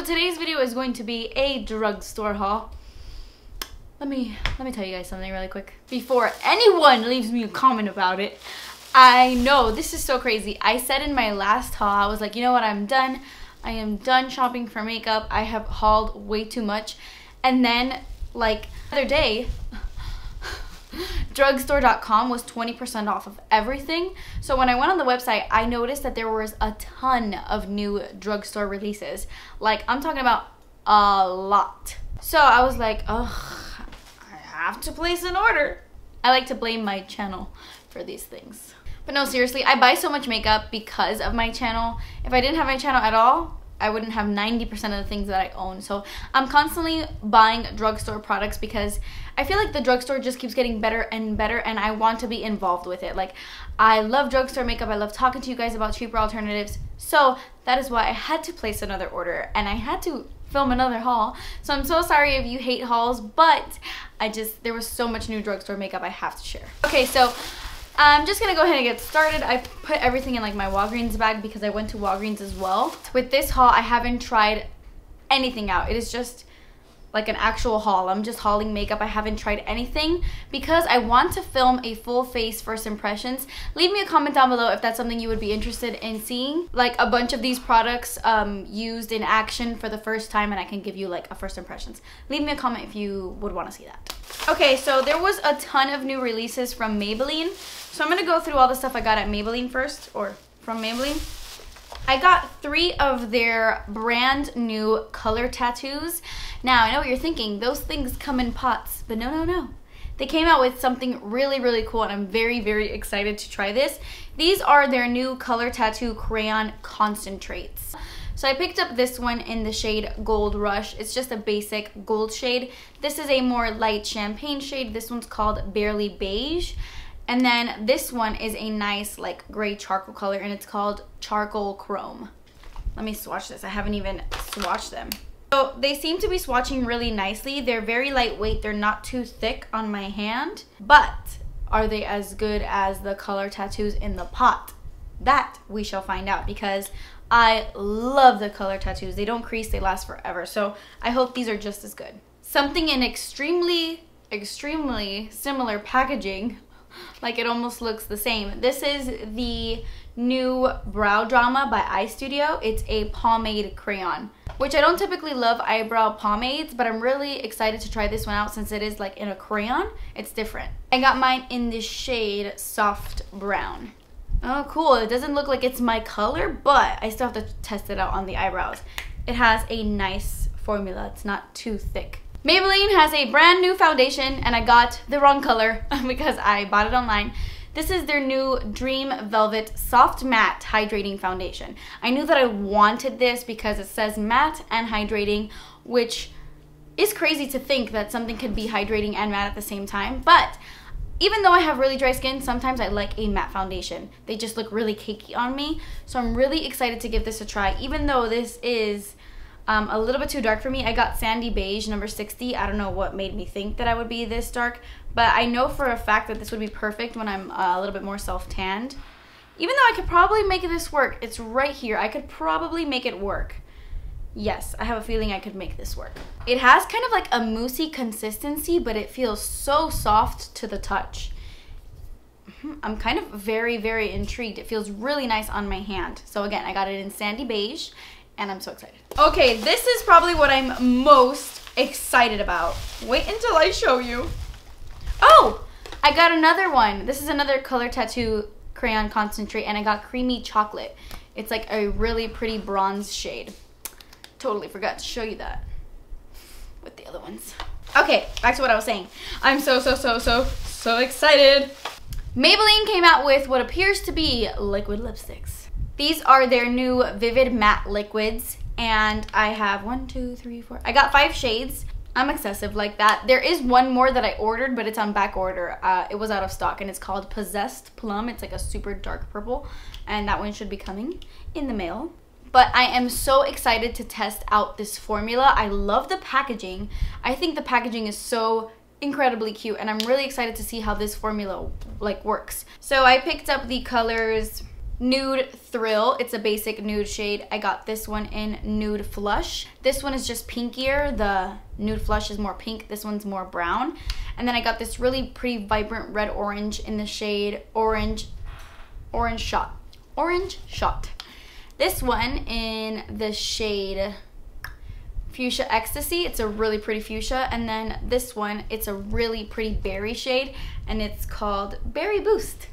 So today's video is going to be a drugstore haul. Let me tell you guys something really quick before anyone leaves me a comment about it. I know this is so crazy. I said in my last haul, I was like, you know what, I'm done. I am done shopping for makeup. I have hauled way too much. And then like the other day, drugstore.com was 20% off of everything. So when I went on the website, I noticed that there was a ton of new drugstore releases. Like, I'm talking about a lot. So I was like, ugh, I have to place an order. I like to blame my channel for these things. But no, seriously, I buy so much makeup because of my channel. If I didn't have my channel at all, I wouldn't have 90% of the things that I own. So I'm constantly buying drugstore products because I feel like the drugstore just keeps getting better and I want to be involved with it. Like, I love drugstore makeup. I love talking to you guys about cheaper alternatives. So that is why I had to place another order and I had to film another haul. So I'm so sorry if you hate hauls, but there was so much new drugstore makeup I have to share. Okay, so I'm just gonna go ahead and get started. I put everything in like my Walgreens bag because I went to Walgreens as well. With this haul, I haven't tried anything out. It is just like an actual haul. I'm just hauling makeup. I haven't tried anything because I want to film a full face first impressions. Leave me a comment down below if that's something you would be interested in seeing. Like a bunch of these products used in action for the first time and I can give you like a first impressions. Leave me a comment if you would want to see that. Okay, so there was a ton of new releases from Maybelline. So I'm gonna go through all the stuff I got at Maybelline first, or from Maybelline. I got three of their brand new color tattoos. Now, I know what you're thinking, those things come in pots, but no, no, no. They came out with something really, really cool, and I'm very, very excited to try this. These are their new Color Tattoo Crayon Concentrates. So I picked up this one in the shade Gold Rush. It's just a basic gold shade. This is a more light champagne shade. This one's called Barely Beige. And then this one is a nice like gray charcoal color and it's called Charcoal Chrome. Let me swatch this. I haven't even swatched them. So they seem to be swatching really nicely. They're very lightweight. They're not too thick on my hand. But are they as good as the color tattoos in the pot? That we shall find out because I love the color tattoos. They don't crease. They last forever. So I hope these are just as good. Something in extremely similar packaging. Like, it almost looks the same. This is the new Brow Drama by Eye Studio. It's a pomade crayon, which I don't typically love eyebrow pomades, but I'm really excited to try this one out since it is like in a crayon. It's different. I got mine in the shade Soft Brown. Oh, cool. It doesn't look like it's my color, but I still have to test it out on the eyebrows. It has a nice formula. It's not too thick. Maybelline has a brand new foundation and I got the wrong color because I bought it online. This is their new Dream Velvet Soft Matte Hydrating Foundation. I knew that I wanted this because it says matte and hydrating, which is crazy to think that something could be hydrating and matte at the same time. But even though I have really dry skin, sometimes I like a matte foundation. They just look really cakey on me. So I'm really excited to give this a try, even though this is a little bit too dark for me. I got Sandy Beige number 60. I don't know what made me think that I would be this dark, but I know for a fact that this would be perfect when I'm a little bit more self-tanned. Even though I could probably make this work. It's right here. I could probably make it work. Yes, I have a feeling I could make this work. It has kind of like a moussey consistency, but it feels so soft to the touch. I'm kind of very, very intrigued. It feels really nice on my hand. So again, I got it in Sandy Beige. And I'm so excited. Okay, this is probably what I'm most excited about. Wait until I show you. Oh, I got another one. This is another Color Tattoo Crayon Concentrate and I got Creamy Chocolate. It's like a really pretty bronze shade. Totally forgot to show you that with the other ones. Okay, back to what I was saying. I'm so excited. Maybelline came out with what appears to be liquid lipsticks. These are their new Vivid Matte Liquids, and I have one, two, three, four. I got 5 shades. I'm excessive like that. There is one more that I ordered, but it's on back order. It was out of stock, and it's called Possessed Plum. It's like a super dark purple, and that one should be coming in the mail. But I am so excited to test out this formula. I love the packaging. I think the packaging is so incredibly cute, and I'm really excited to see how this formula like works. So I picked up the colors Nude Thrill. It's a basic nude shade. I got this one in Nude Flush. This one is just pinkier. The Nude Flush is more pink. This one's more brown. And then I got this really pretty vibrant red orange in the shade Orange Shot. This one in the shade Fuchsia Ecstacy. It's a really pretty fuchsia. And then this one, it's a really pretty berry shade, and it's called Berry Boost.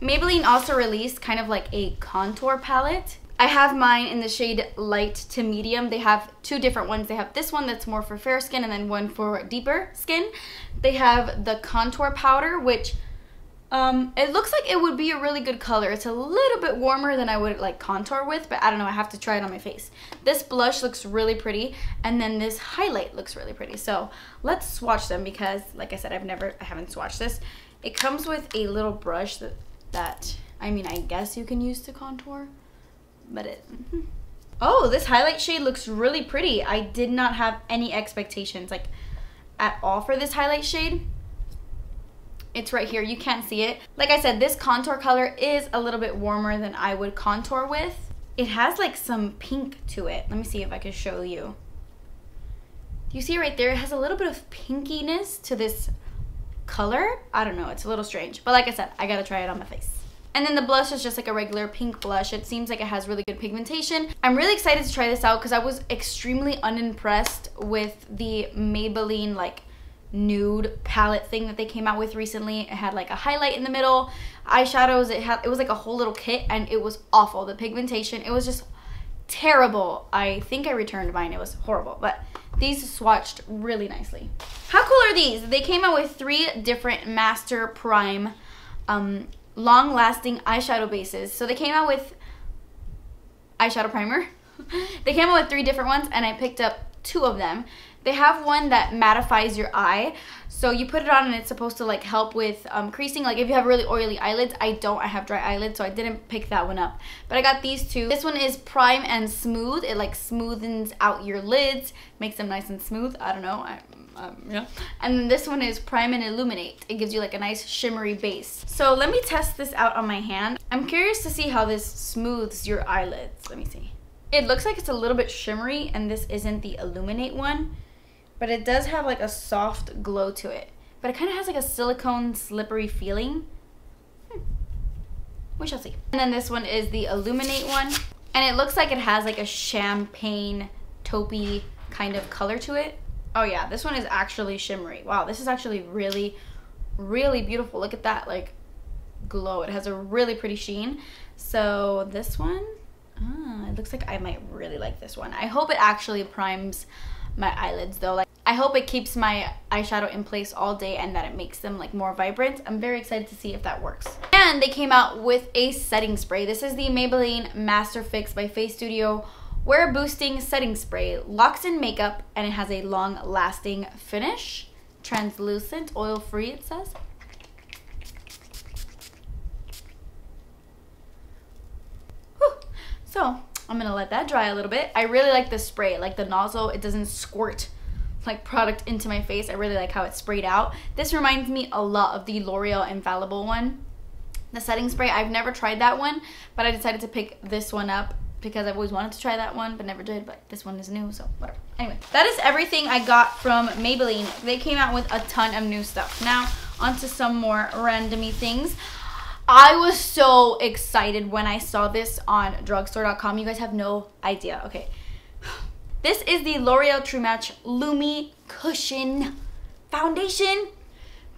Maybelline also released kind of like a contour palette. I have mine in the shade light to medium. They have two different ones. They have this one that's more for fair skin, and then one for deeper skin. They have the contour powder, which it looks like it would be a really good color. It's a little bit warmer than I would like contour with, but I don't know, I have to try it on my face. This blush looks really pretty, and then this highlight looks really pretty. So let's swatch them, because like I said, I haven't swatched this. It comes with a little brush that I mean, I guess you can use to contour, but it Oh, this highlight shade looks really pretty. I did not have any expectations like at all for this highlight shade. It's right here, you can't see it. Like I said, this contour color is a little bit warmer than I would contour with. It has like some pink to it. Let me see if I can show you. You see right there, it has a little bit of pinkiness to this color. I don't know, it's a little strange. But like I said, I gotta try it on my face. And then the blush is just like a regular pink blush. It seems like it has really good pigmentation. I'm really excited to try this out because I was extremely unimpressed with the Maybelline like nude palette thing that they came out with recently. It had like a highlight in the middle, eyeshadows, it was like a whole little kit, and it was awful. The pigmentation, it was just terrible. I think I returned mine, it was horrible, but these swatched really nicely. How cool are these? They came out with 3 different Master Prime long-lasting eyeshadow bases. So they came out with eyeshadow primer. They came out with 3 different ones, and I picked up 2 of them. They have one that mattifies your eye. So you put it on and it's supposed to like help with creasing. Like if you have really oily eyelids, I have dry eyelids, so I didn't pick that one up. But I got these 2. This one is Prime and Smooth. It like smoothens out your lids, makes them nice and smooth. I don't know. Yeah. And then this one is Prime and Illuminate. It gives you like a nice shimmery base. So let me test this out on my hand. I'm curious to see how this smooths your eyelids. Let me see. It looks like it's a little bit shimmery, and this isn't the Illuminate one, but it does have like a soft glow to it. But it kind of has like a silicone slippery feeling. We shall see. And then this one is the Illuminate one, and it looks like it has like a champagne taupey kind of color to it. Oh yeah, this one is actually shimmery. Wow, this is actually really, really beautiful. Look at that like glow. It has a really pretty sheen. So this one, it looks like I might really like this one. I hope it actually primes my eyelids though. Like I hope it keeps my eyeshadow in place all day, and that it makes them like more vibrant. I'm very excited to see if that works. And they came out with a setting spray. This is the Maybelline Master Fix by Face Studio Wear Boosting Setting Spray. Locks in makeup, and it has a long lasting finish. Translucent, oil free it says. Whew. So I'm gonna let that dry a little bit. I really like the spray, like the nozzle. It doesn't squirt like product into my face. I really like how it's sprayed out. This reminds me a lot of the L'Oreal Infallible one, the setting spray. I've never tried that one, but I decided to pick this one up because I've always wanted to try that one but never did, but this one is new, so whatever. Anyway, that is everything I got from Maybelline. They came out with a ton of new stuff. Now onto some more randomy things. I was so excited when I saw this on drugstore.com. You guys have no idea. Okay. This is the L'Oreal True Match Lumi Cushion Foundation.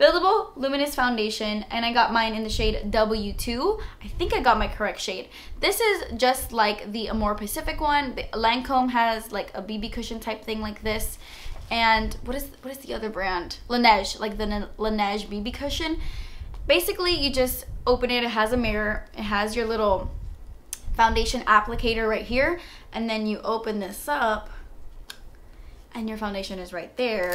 Buildable Luminous Foundation. And I got mine in the shade W2. I think I got my correct shade. This is just like the Amore Pacific one. The Lancome has like a BB cushion type thing like this. And what is the other brand? Laneige. Like the Laneige BB cushion. Basically, you just open it, it has a mirror, it has your little foundation applicator right here, and then you open this up, and your foundation is right there.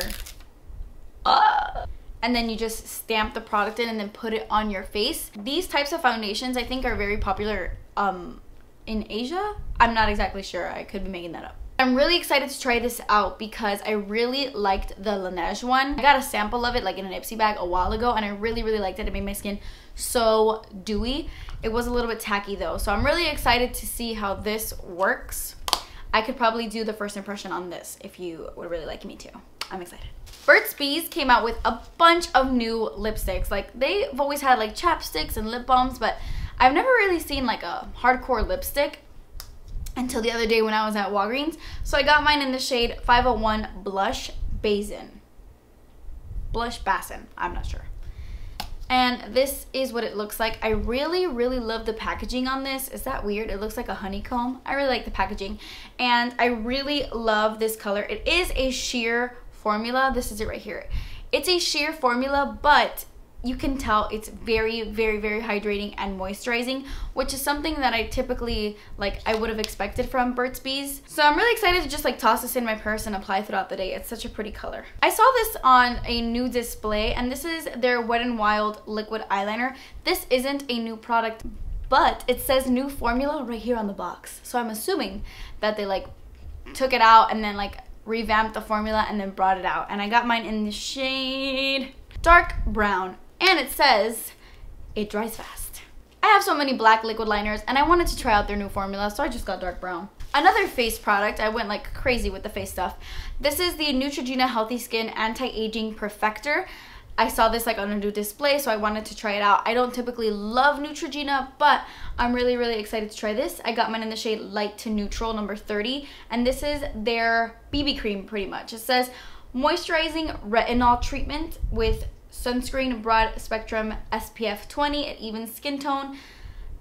And then you just stamp the product in and then put it on your face. These types of foundations, I think, are very popular in Asia. I'm not exactly sure, I could be making that up. I'm really excited to try this out because I really liked the Laneige one. I got a sample of it like in an Ipsy bag a while ago and I really liked it. It made my skin so dewy. It was a little bit tacky though, so I'm really excited to see how this works. I could probably do the first impression on this if you would really like me to. I'm excited. Burt's Bees came out with a bunch of new lipsticks. Like, they've always had like chapsticks and lip balms, but I've never really seen like a hardcore lipstick until the other day when I was at Walgreens. So I got mine in the shade 501 Blush Basin. Blush Basin, I'm not sure. And this is what it looks like. I really love the packaging on this. Is that weird? It looks like a honeycomb. I really like the packaging. And I really love this color. It is a sheer formula. This is it right here. It's a sheer formula, but you can tell it's very hydrating and moisturizing, which is something that I typically, like, I would have expected from Burt's Bees. So I'm really excited to just like toss this in my purse and apply throughout the day. It's such a pretty color. I saw this on a new display, and this is their Wet n Wild liquid eyeliner. This isn't a new product, but it says new formula right here on the box. So I'm assuming that they like took it out and then like revamped the formula and then brought it out. And I got mine in the shade dark brown. And it says, it dries fast. I have so many black liquid liners and I wanted to try out their new formula, so I just got dark brown. Another face product, I went like crazy with the face stuff. This is the Neutrogena Healthy Skin Anti-Aging Perfector. I saw this like on a new display, so I wanted to try it out. I don't typically love Neutrogena, but I'm really excited to try this. I got mine in the shade Light to Neutral, number 30. And this is their BB cream pretty much. It says, moisturizing retinol treatment with sunscreen, broad spectrum SPF 20 at even skin tone.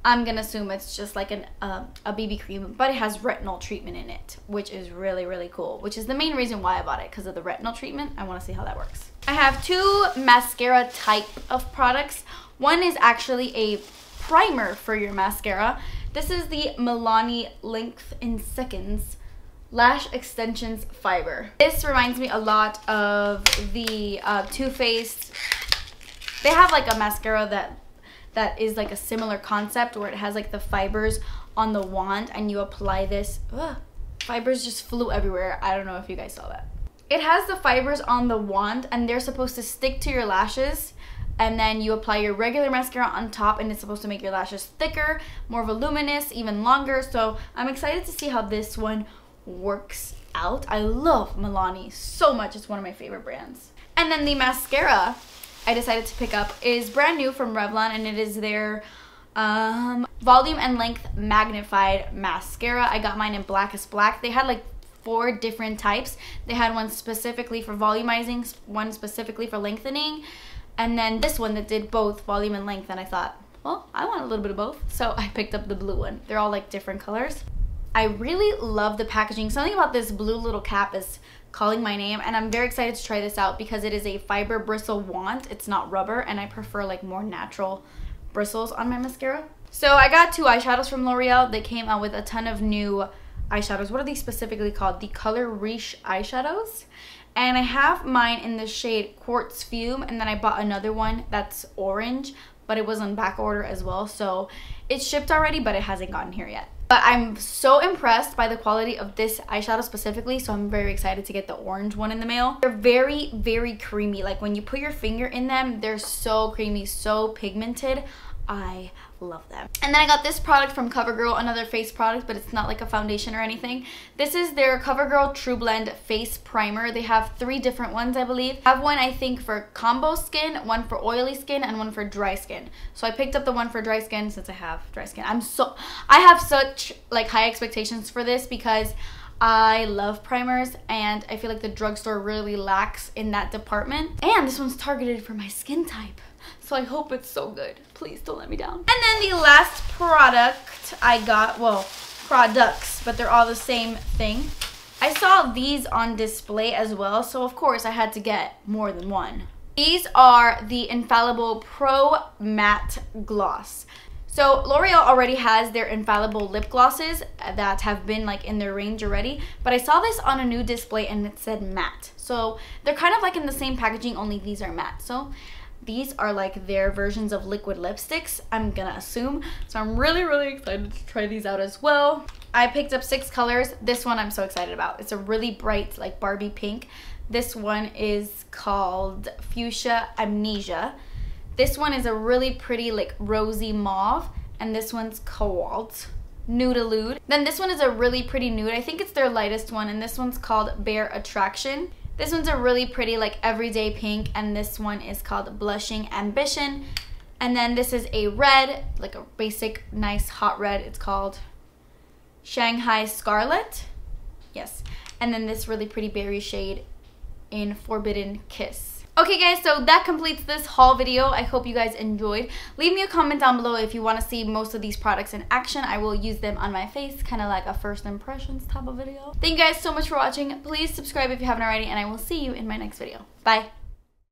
I'm gonna assume it's just like a BB cream, but it has retinol treatment in it, which is really cool, which is the main reason why I bought it, because of the retinol treatment. I want to see how that works. I have two mascara type of products. One is actually a primer for your mascara. This is the Milani Length in Seconds Lash Extensions Fiber. This reminds me a lot of the Too Faced. They have like a mascara that is like a similar concept where it has like the fibers on the wand and you apply this. Ugh, fibers just flew everywhere. I don't know if you guys saw that. It has the fibers on the wand and they're supposed to stick to your lashes, and then you apply your regular mascara on top and it's supposed to make your lashes thicker, more voluminous, even longer. So I'm excited to see how this one works out. I love Milani so much. It's one of my favorite brands. And then the mascara I decided to pick up is brand new from Revlon, and it is their Volume and Length Magnified Mascara. I got mine in Blackest Black. They had like four different types. They had one specifically for volumizing, one specifically for lengthening, and then this one that did both volume and length. And I thought, well, I want a little bit of both, so I picked up the blue one. They're all like different colors. I really love the packaging. Something about this blue little cap is calling my name, and I'm very excited to try this out because it is a fiber bristle wand. It's not rubber, and I prefer like more natural bristles on my mascara. So I got two eyeshadows from L'Oreal. They came out with a ton of new eyeshadows. What are these specifically called? The Color Riche eyeshadows. And I have mine in the shade Quartz Fume, and then I bought another one that's orange, but it was on back order as well. So it's shipped already, but it hasn't gotten here yet. But I'm so impressed by the quality of this eyeshadow specifically, so I'm very excited to get the orange one in the mail. They're very creamy. Like, when you put your finger in them, they're so creamy, so pigmented. I love them. And then I got this product from CoverGirl, another face product, but it's not like a foundation or anything. This is their CoverGirl True Blend Face Primer. They have three different ones, I believe. I have one, I think, for combo skin, one for oily skin, and one for dry skin. So I picked up the one for dry skin since I have dry skin. I have such like high expectations for this because I love primers, and I feel like the drugstore really lacks in that department. And this one's targeted for my skin type, so I hope it's so good. Please don't let me down. And then the last product I got, well, products, but they're all the same thing. I saw these on display as well, so of course I had to get more than one. These are the Infallible Pro Matte Gloss. So L'Oreal already has their Infallible lip glosses that have been like in their range already, but I saw this on a new display and it said matte. So they're kind of like in the same packaging, only these are matte. So these are like their versions of liquid lipsticks, I'm gonna assume. So I'm really excited to try these out as well. I picked up 6 colors. This one I'm so excited about. It's a really bright, like, Barbie pink. This one is called Fuchsia Amnesia. This one is a really pretty, like, rosy mauve, and this one's Cobalt Nude Elude. Then this one is a really pretty nude. I think it's their lightest one, and this one's called Bare Attraction. This one's a really pretty, like, everyday pink, and this one is called Blushing Ambition. And then this is a red, like a basic nice hot red. It's called Shanghai Scarlet. Yes. And then this really pretty berry shade in Forbidden Kiss. Okay guys, so that completes this haul video. I hope you guys enjoyed. Leave me a comment down below if you want to see most of these products in action. I will use them on my face, kind of like a first impressions type of video. Thank you guys so much for watching. Please subscribe if you haven't already, and I will see you in my next video. Bye!